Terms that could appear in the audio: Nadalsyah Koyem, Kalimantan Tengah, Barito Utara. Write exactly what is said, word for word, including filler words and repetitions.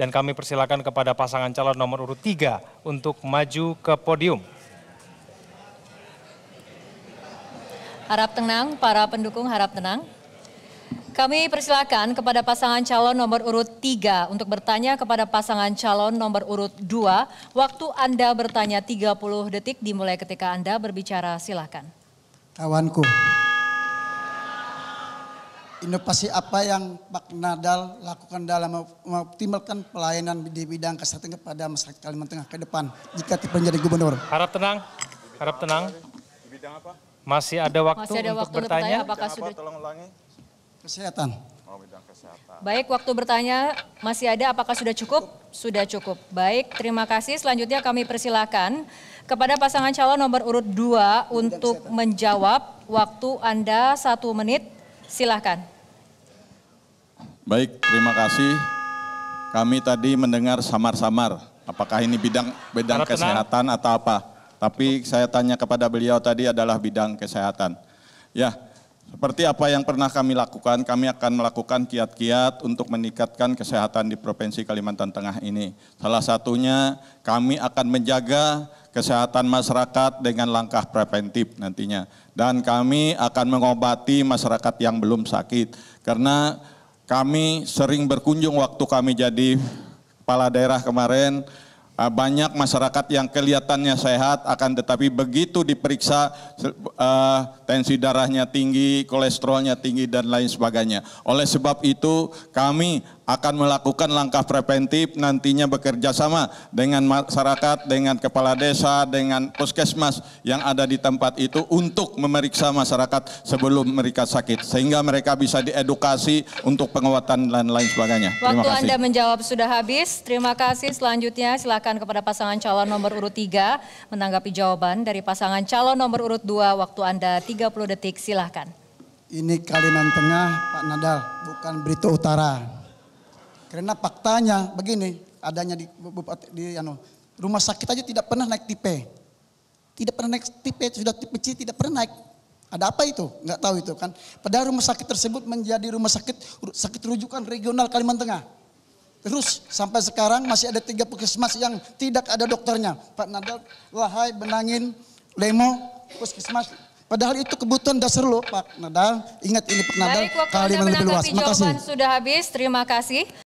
Dan kami persilakan kepada pasangan calon nomor urut tiga untuk maju ke podium. Harap tenang, para pendukung harap tenang. Kami persilakan kepada pasangan calon nomor urut tiga untuk bertanya kepada pasangan calon nomor urut dua. Waktu Anda bertanya tiga puluh detik dimulai ketika Anda berbicara, silakan. Kawanku, inovasi apa yang Pak Nadal lakukan dalam mengoptimalkan pelayanan di bidang kesehatan kepada masyarakat Kalimantan Tengah ke depan jika terpilih menjadi gubernur? Harap tenang, harap tenang. Di bidang apa? Masih ada waktu, Masih ada waktu untuk, untuk bertanya. bertanya apakah sudah... Tolong ulangi. Kesehatan. Oh, bidang kesehatan. Baik, waktu bertanya masih ada, apakah sudah cukup? cukup? Sudah cukup. Baik, terima kasih. Selanjutnya kami persilakan kepada pasangan calon nomor urut dua untuk kesehatan. Menjawab. Waktu Anda satu menit, silahkan. Baik, terima kasih. Kami tadi mendengar samar-samar. Apakah ini bidang bidang Harap kesehatan tenang. atau apa? Tapi saya tanya kepada beliau tadi adalah bidang kesehatan. Ya, seperti apa yang pernah kami lakukan, kami akan melakukan kiat-kiat untuk meningkatkan kesehatan di Provinsi Kalimantan Tengah ini. Salah satunya kami akan menjaga kesehatan masyarakat dengan langkah preventif nantinya. Dan kami akan mengobati masyarakat yang belum sakit. Karena kami sering berkunjung waktu kami jadi kepala daerah kemarin, banyak masyarakat yang kelihatannya sehat, akan tetapi begitu diperiksa uh, tensi darahnya tinggi, kolesterolnya tinggi, dan lain sebagainya. Oleh sebab itu, kami akan melakukan langkah preventif nantinya bekerja sama dengan masyarakat, dengan kepala desa, dengan puskesmas yang ada di tempat itu untuk memeriksa masyarakat sebelum mereka sakit. Sehingga mereka bisa diedukasi untuk pengobatan dan lain sebagainya. Terima kasih. Waktu Anda menjawab sudah habis. Terima kasih. Selanjutnya silakan kepada pasangan calon nomor urut tiga menanggapi jawaban dari pasangan calon nomor urut dua. Waktu Anda tiga puluh detik, silahkan. Ini Kalimantan Tengah, Pak Nadal, bukan Barito Utara. Karena faktanya begini, adanya di, di ano, rumah sakit aja tidak pernah naik tipe. Tidak pernah naik tipe, sudah tipe C tidak pernah naik. Ada apa itu? Nggak tahu itu kan. Padahal rumah sakit tersebut menjadi rumah sakit sakit rujukan regional Kalimantan Tengah. Terus sampai sekarang masih ada tiga puskesmas yang tidak ada dokternya. Pak Nadal, Lahai, Benangin, Lemo, puskesmas. Padahal itu kebutuhan dasar lo, Pak Nadal. Ingat ini Pak Nadal, Kalimantan lebih luas. Terima kasih. Sudah habis, terima kasih.